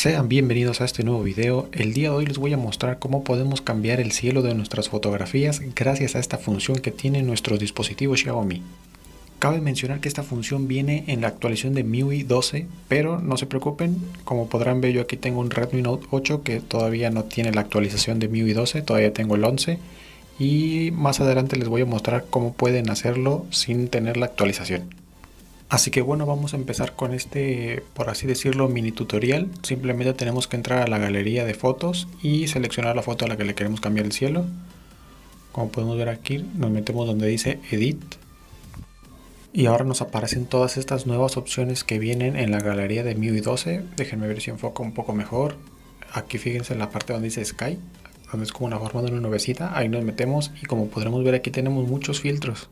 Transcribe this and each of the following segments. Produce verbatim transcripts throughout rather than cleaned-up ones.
Sean bienvenidos a este nuevo video. El día de hoy les voy a mostrar cómo podemos cambiar el cielo de nuestras fotografías gracias a esta función que tiene nuestro dispositivo Xiaomi. Cabe mencionar que esta función viene en la actualización de MIUI doce, pero no se preocupen, como podrán ver yo aquí tengo un Redmi Note ocho que todavía no tiene la actualización de MIUI doce, todavía tengo el once y más adelante les voy a mostrar cómo pueden hacerlo sin tener la actualización. Así que bueno, vamos a empezar con este, por así decirlo, mini tutorial. Simplemente tenemos que entrar a la galería de fotos y seleccionar la foto a la que le queremos cambiar el cielo. Como podemos ver aquí, nos metemos donde dice Edit. Y ahora nos aparecen todas estas nuevas opciones que vienen en la galería de MIUI doce. Déjenme ver si enfoco un poco mejor. Aquí fíjense en la parte donde dice Sky, donde es como una forma de una nubecita. Ahí nos metemos y como podremos ver aquí tenemos muchos filtros.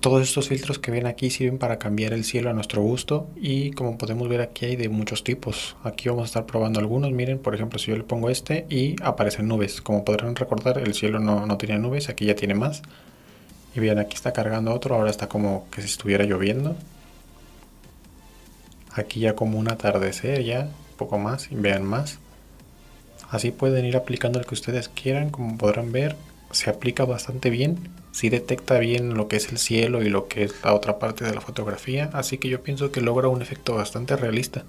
Todos estos filtros que ven aquí sirven para cambiar el cielo a nuestro gusto y como podemos ver aquí hay de muchos tipos. Aquí vamos a estar probando algunos. Miren, por ejemplo, si yo le pongo este y aparecen nubes. Como podrán recordar, el cielo no, no tenía nubes, aquí ya tiene más. Y vean, aquí está cargando otro, ahora está como que si estuviera lloviendo. Aquí ya como un atardecer ya, un poco más, y vean más. Así pueden ir aplicando el que ustedes quieran, como podrán ver. Se aplica bastante bien, sí detecta bien lo que es el cielo y lo que es la otra parte de la fotografía, así que yo pienso que logra un efecto bastante realista.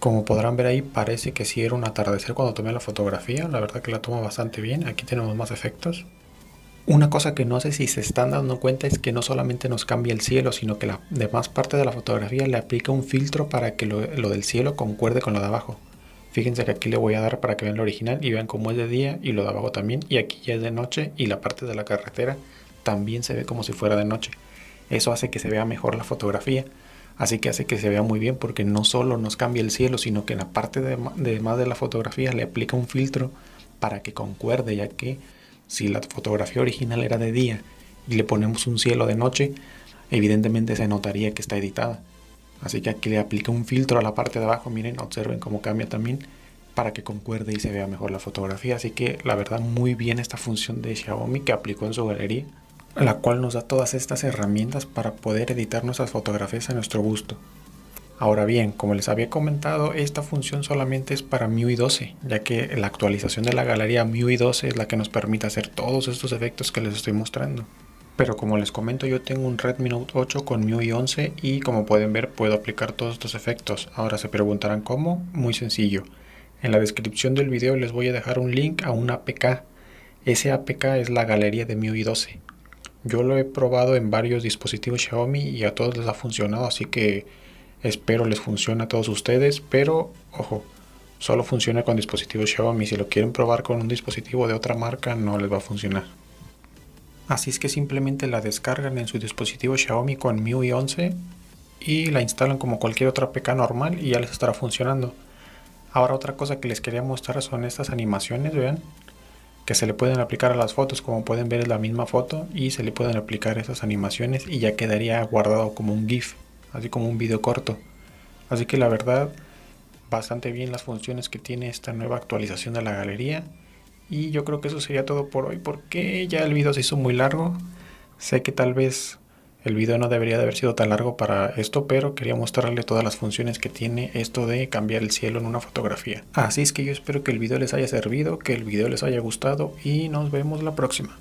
Como podrán ver ahí parece que sí era un atardecer cuando tomé la fotografía, la verdad que la tomo bastante bien, aquí tenemos más efectos. Una cosa que no sé si se están dando cuenta es que no solamente nos cambia el cielo, sino que la demás parte de la fotografía le aplica un filtro para que lo, lo del cielo concuerde con lo de abajo. Fíjense que aquí le voy a dar para que vean lo original y vean cómo es de día y lo de abajo también. Y aquí ya es de noche y la parte de la carretera también se ve como si fuera de noche. Eso hace que se vea mejor la fotografía. Así que hace que se vea muy bien porque no solo nos cambia el cielo, sino que en la parte de, de más de la fotografía le aplica un filtro para que concuerde, ya que si la fotografía original era de día y le ponemos un cielo de noche, evidentemente se notaría que está editada. Así que aquí le apliqué un filtro a la parte de abajo, miren, observen cómo cambia también para que concuerde y se vea mejor la fotografía. Así que la verdad muy bien esta función de Xiaomi que aplicó en su galería, la cual nos da todas estas herramientas para poder editar nuestras fotografías a nuestro gusto. Ahora bien, como les había comentado, esta función solamente es para MIUI doce, ya que la actualización de la galería MIUI doce es la que nos permite hacer todos estos efectos que les estoy mostrando. Pero como les comento, yo tengo un Redmi Note ocho con MIUI once y como pueden ver puedo aplicar todos estos efectos. Ahora se preguntarán cómo, muy sencillo. En la descripción del video les voy a dejar un link a un A P K. Ese A P K es la galería de MIUI doce. Yo lo he probado en varios dispositivos Xiaomi y a todos les ha funcionado, así que espero les funcione a todos ustedes, pero ojo, solo funciona con dispositivos Xiaomi. Si lo quieren probar con un dispositivo de otra marca no les va a funcionar. Así es que simplemente la descargan en su dispositivo Xiaomi con MIUI once y la instalan como cualquier otra A P K normal y ya les estará funcionando. Ahora otra cosa que les quería mostrar son estas animaciones, vean, que se le pueden aplicar a las fotos, como pueden ver es la misma foto y se le pueden aplicar esas animaciones y ya quedaría guardado como un GIF, así como un video corto. Así que la verdad, bastante bien las funciones que tiene esta nueva actualización de la galería. Y yo creo que eso sería todo por hoy porque ya el video se hizo muy largo. Sé que tal vez el video no debería de haber sido tan largo para esto, pero quería mostrarle todas las funciones que tiene esto de cambiar el cielo en una fotografía. Así es que yo espero que el video les haya servido, que el video les haya gustado y nos vemos la próxima.